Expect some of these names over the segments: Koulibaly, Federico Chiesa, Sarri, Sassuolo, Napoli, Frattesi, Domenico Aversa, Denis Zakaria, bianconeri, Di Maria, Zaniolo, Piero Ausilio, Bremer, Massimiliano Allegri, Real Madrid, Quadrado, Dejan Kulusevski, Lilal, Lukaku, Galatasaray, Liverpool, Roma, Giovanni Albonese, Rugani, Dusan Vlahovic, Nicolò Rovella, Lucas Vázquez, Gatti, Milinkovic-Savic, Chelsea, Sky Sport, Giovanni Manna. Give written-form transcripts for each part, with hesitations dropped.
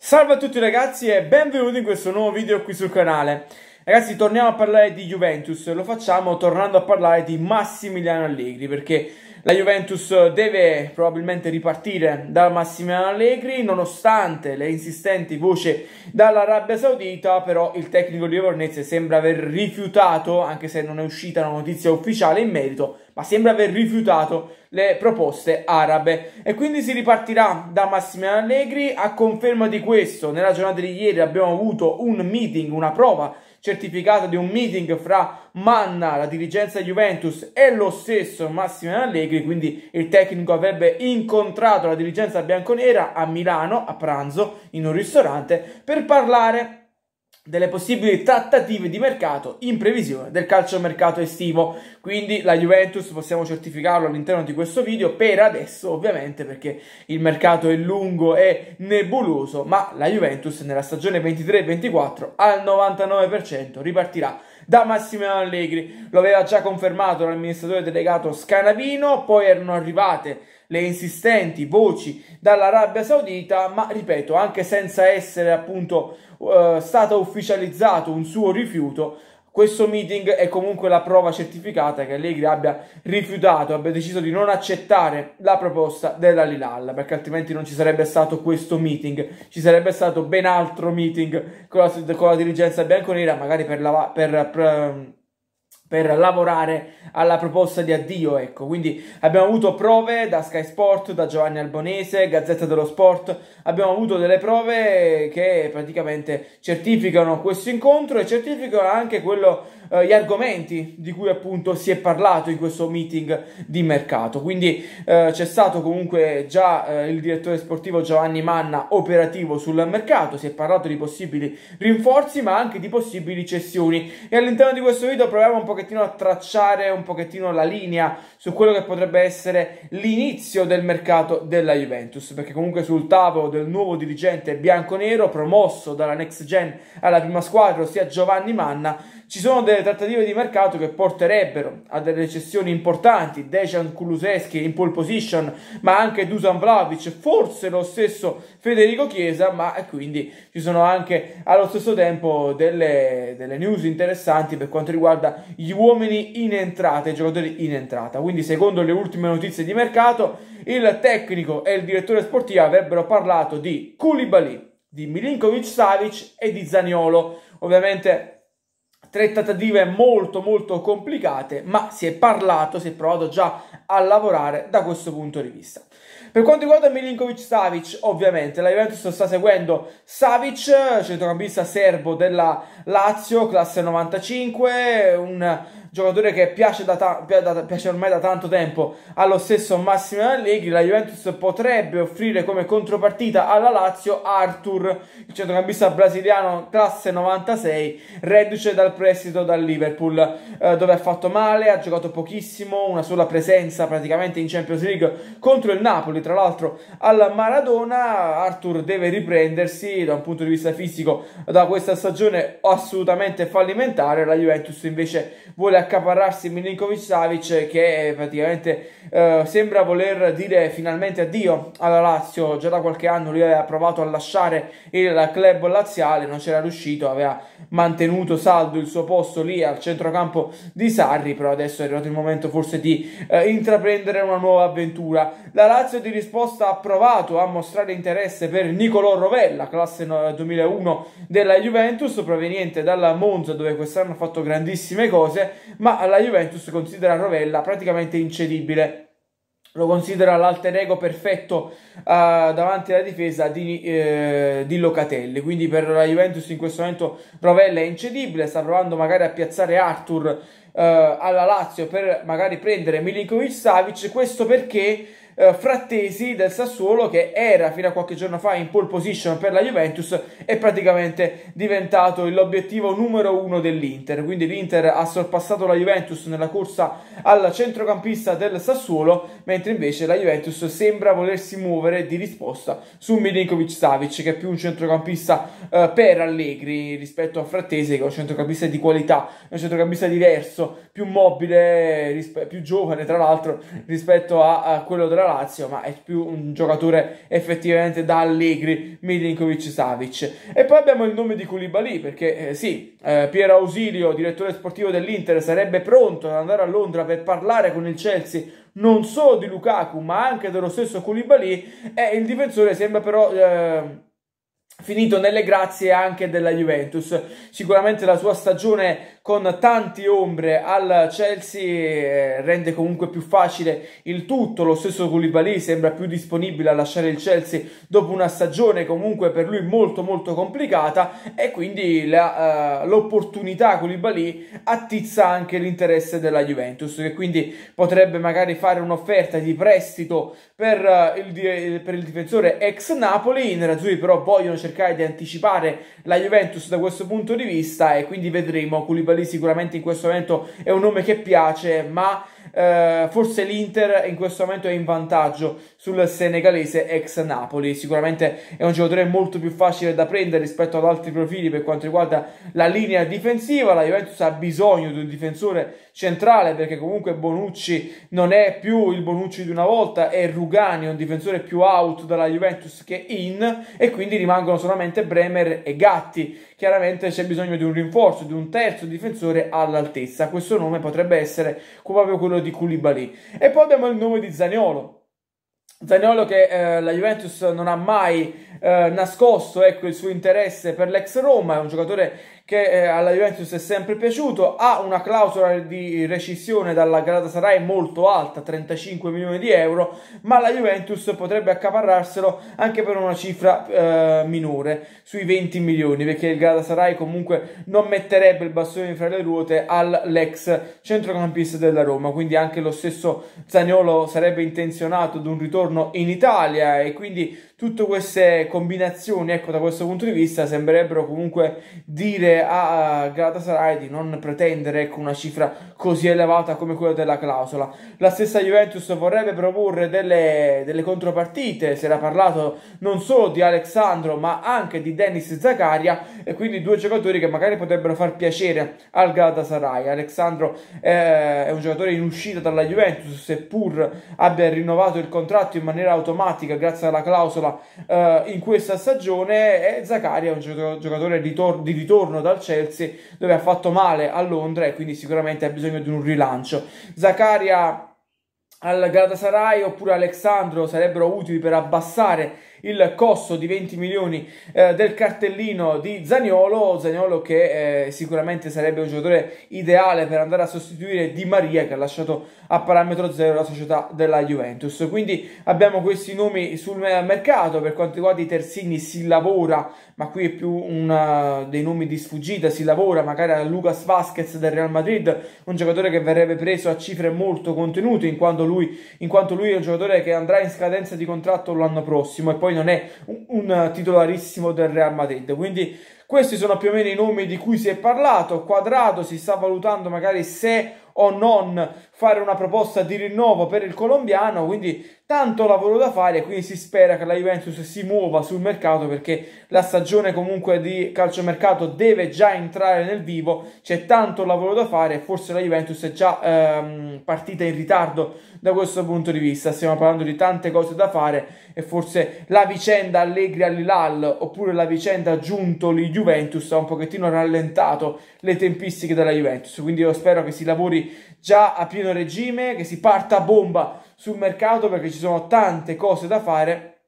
Salve a tutti ragazzi e benvenuti in questo nuovo video qui sul canale. Ragazzi, torniamo a parlare di Juventus, lo facciamo tornando a parlare di Massimiliano Allegri, perché la Juventus deve probabilmente ripartire da Massimiliano Allegri, nonostante le insistenti voci dall'Arabia Saudita. Però il tecnico livornese sembra aver rifiutato, anche se non è uscita una notizia ufficiale in merito, ma sembra aver rifiutato le proposte arabe e quindi si ripartirà da Massimiliano Allegri. A conferma di questo, nella giornata di ieri abbiamo avuto un meeting, una prova certificata di un meeting fra Manna, la dirigenza Juventus e lo stesso Massimiliano Allegri. Quindi il tecnico avrebbe incontrato la dirigenza bianconera a Milano a pranzo in un ristorante per parlare delle possibili trattative di mercato in previsione del calciomercato estivo. Quindi la Juventus, possiamo certificarlo all'interno di questo video, per adesso ovviamente, perché il mercato è lungo e nebuloso, ma la Juventus nella stagione 23-24 al 99% ripartirà da Massimiliano Allegri. Lo aveva già confermato l'amministratore delegato Scanavino, poi erano arrivate le insistenti voci dall'Arabia Saudita, ma ripeto, anche senza essere appunto stato ufficializzato un suo rifiuto, questo meeting è comunque la prova certificata che Allegri abbia rifiutato, abbia deciso di non accettare la proposta della Lilal, perché altrimenti non ci sarebbe stato questo meeting, ci sarebbe stato ben altro meeting con la dirigenza bianconera, magari per lavorare alla proposta di addio, ecco. Quindi abbiamo avuto prove da Sky Sport, da Giovanni Albonese, Gazzetta dello Sport, abbiamo avuto delle prove che praticamente certificano questo incontro e certificano anche gli argomenti di cui appunto si è parlato in questo meeting di mercato. Quindi c'è stato comunque già il direttore sportivo Giovanni Manna operativo sul mercato, si è parlato di possibili rinforzi ma anche di possibili cessioni, e all'interno di questo video proviamo un po' a tracciare un pochettino la linea su quello che potrebbe essere l'inizio del mercato della Juventus, perché comunque sul tavolo del nuovo dirigente bianconero promosso dalla next gen alla prima squadra, ossia Giovanni Manna, ci sono delle trattative di mercato che porterebbero a delle cessioni importanti. Dejan Kulusevski in pole position, ma anche Dusan Vlahovic, forse lo stesso Federico Chiesa, ma quindi ci sono anche allo stesso tempo delle news interessanti per quanto riguarda gli uomini in entrata, i giocatori in entrata. Quindi secondo le ultime notizie di mercato, il tecnico e il direttore sportivo avrebbero parlato di Koulibaly, di Milinkovic-Savic e di Zaniolo. Ovviamente tre trattative molto complicate, ma si è parlato, si è provato già a lavorare da questo punto di vista. Per quanto riguarda Milinkovic-Savic, ovviamente la Juventus sta seguendo Savic, centrocampista serbo della Lazio, classe 95, un giocatore che piace ormai da tanto tempo allo stesso Massimiliano Allegri. La Juventus potrebbe offrire come contropartita alla Lazio Arthur, il centrocampista brasiliano classe 96, reduce dal prestito dal Liverpool, dove ha fatto male, ha giocato pochissimo, una sola presenza praticamente in Champions League contro il Napoli, tra l'altro al Maradona. Arthur deve riprendersi da un punto di vista fisico da questa stagione assolutamente fallimentare. La Juventus invece vuole accaparrarsi Milinkovic-Savic, che praticamente sembra voler dire finalmente addio alla Lazio. Già da qualche anno lui aveva provato a lasciare il club laziale, non c'era riuscito, aveva mantenuto saldo il suo posto lì al centrocampo di Sarri, però adesso è arrivato il momento forse di intraprendere una nuova avventura. La Lazio di risposta ha provato a mostrare interesse per Nicolò Rovella, classe 2001 della Juventus, proveniente dalla Monza, dove quest'anno ha fatto grandissime cose, ma la Juventus considera Rovella praticamente incedibile, lo considera l'alter ego perfetto davanti alla difesa di Locatelli. Quindi per la Juventus in questo momento Rovella è incedibile, sta provando magari a piazzare Arthur alla Lazio per magari prendere Milinkovic-Savic, questo perché Frattesi del Sassuolo, che era fino a qualche giorno fa in pole position per la Juventus, è praticamente diventato l'obiettivo numero uno dell'Inter. Quindi l'Inter ha sorpassato la Juventus nella corsa al centrocampista del Sassuolo, mentre invece la Juventus sembra volersi muovere di risposta su Milinkovic-Savic, che è più un centrocampista per Allegri rispetto a Frattesi, che è un centrocampista di qualità, è un centrocampista diverso, più mobile, più giovane tra l'altro rispetto a quello della Lazio, ma è più un giocatore effettivamente da Allegri, Milinkovic-Savic. E poi abbiamo il nome di Koulibaly, perché Piero Ausilio, direttore sportivo dell'Inter, sarebbe pronto ad andare a Londra per parlare con il Chelsea non solo di Lukaku ma anche dello stesso Koulibaly, e il difensore sembra però finito nelle grazie anche della Juventus. Sicuramente la sua stagione con tanti ombre al Chelsea rende comunque più facile il tutto. Lo stesso Koulibaly sembra più disponibile a lasciare il Chelsea dopo una stagione comunque per lui molto molto complicata, e quindi l'opportunità Koulibaly attizza anche l'interesse della Juventus, che quindi potrebbe magari fare un'offerta di prestito per il difensore ex Napoli. I nerazzurri però vogliono cercare di anticipare la Juventus da questo punto di vista, e quindi vedremo. Koulibaly sicuramente in questo momento è un nome che piace, ma forse l'Inter in questo momento è in vantaggio sul senegalese ex Napoli. Sicuramente è un giocatore molto più facile da prendere rispetto ad altri profili per quanto riguarda la linea difensiva. La Juventus ha bisogno di un difensore centrale, perché comunque Bonucci non è più il Bonucci di una volta, è Rugani, un difensore più out dalla Juventus che in, e quindi rimangono solamente Bremer e Gatti. Chiaramente c'è bisogno di un rinforzo, di un terzo difensore all'altezza. Questo nome potrebbe essere proprio quello di Koulibaly. E poi abbiamo il nome di Zaniolo. Zaniolo che la Juventus non ha mai nascosto, ecco, il suo interesse per l'ex Roma. È un giocatore che alla Juventus è sempre piaciuto, ha una clausola di rescissione dalla Galatasaray molto alta, 35 milioni di euro, ma la Juventus potrebbe accaparrarselo anche per una cifra minore, sui 20 milioni, perché il Galatasaray comunque non metterebbe il bastone fra le ruote all'ex centrocampista della Roma, quindi anche lo stesso Zaniolo sarebbe intenzionato ad un ritorno in Italia, e quindi tutte queste combinazioni, ecco, da questo punto di vista sembrerebbero comunque dire a Galatasaray di non pretendere, ecco, una cifra così elevata come quella della clausola. La stessa Juventus vorrebbe proporre delle contropartite. Si era parlato non solo di Alex Sandro ma anche di Denis Zakaria, e quindi due giocatori che magari potrebbero far piacere al Galatasaray. Alex Sandro è un giocatore in uscita dalla Juventus, seppur abbia rinnovato il contratto in maniera automatica grazie alla clausola in questa stagione, e Zakaria è un giocatore di ritorno dal Chelsea, dove ha fatto male a Londra, e quindi sicuramente ha bisogno di un rilancio. Zakaria al Galatasaray oppure Alex Sandro sarebbero utili per abbassare il costo di 20 milioni del cartellino di Zaniolo. Zaniolo che sicuramente sarebbe un giocatore ideale per andare a sostituire Di Maria, che ha lasciato a parametro zero la società della Juventus. Quindi abbiamo questi nomi sul mercato. Per quanto riguarda i terzini si lavora, ma qui è più dei nomi di sfuggita. Si lavora magari a Lucas Vázquez del Real Madrid, un giocatore che verrebbe preso a cifre molto contenute, in quanto lui è un giocatore che andrà in scadenza di contratto l'anno prossimo, e poi non è un titolarissimo del Real Madrid. Quindi questi sono più o meno i nomi di cui si è parlato. Quadrado si sta valutando magari se o non fare una proposta di rinnovo per il colombiano, quindi tanto lavoro da fare, quindi si spera che la Juventus si muova sul mercato, perché la stagione comunque di calciomercato deve già entrare nel vivo. C'è tanto lavoro da fare, forse la Juventus è già partita in ritardo da questo punto di vista. Stiamo parlando di tante cose da fare, e forse la vicenda Allegri a Lilal oppure la vicenda Giuntoli-Juventus ha un pochettino rallentato le tempistiche della Juventus. Quindi io spero che si lavori già a pieno regime, che si parta a bomba sul mercato, perché ci sono tante cose da fare,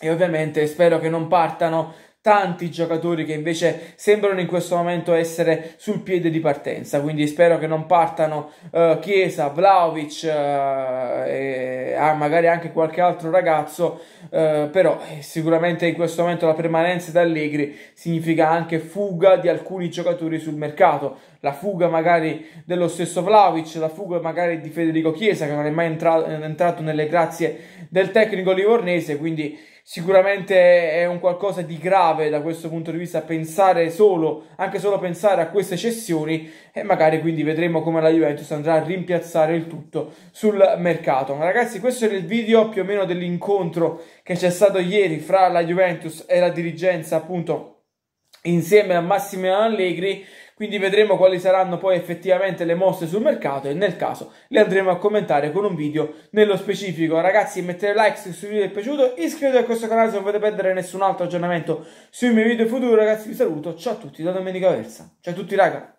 e ovviamente spero che non partano tanti giocatori che invece sembrano in questo momento essere sul piede di partenza. Quindi spero che non partano Chiesa, Vlahovic, magari anche qualche altro ragazzo, però sicuramente in questo momento la permanenza di Allegri significa anche fuga di alcuni giocatori sul mercato. La fuga magari dello stesso Vlahovic, la fuga magari di Federico Chiesa, che non è mai entrato nelle grazie del tecnico livornese. Quindi sicuramente è un qualcosa di grave da questo punto di vista pensare anche solo pensare a queste cessioni, e magari quindi vedremo come la Juventus andrà a rimpiazzare il tutto sul mercato. Ma ragazzi, questo era il video più o meno dell'incontro che c'è stato ieri fra la Juventus e la dirigenza, appunto insieme a Massimiliano Allegri. Quindi vedremo quali saranno poi effettivamente le mosse sul mercato e nel caso le andremo a commentare con un video nello specifico. Ragazzi, mettete like se il video vi è piaciuto, iscrivetevi a questo canale se non volete perdere nessun altro aggiornamento sui miei video futuri. Ragazzi, vi saluto, ciao a tutti da Domenico Aversa. Ciao a tutti raga!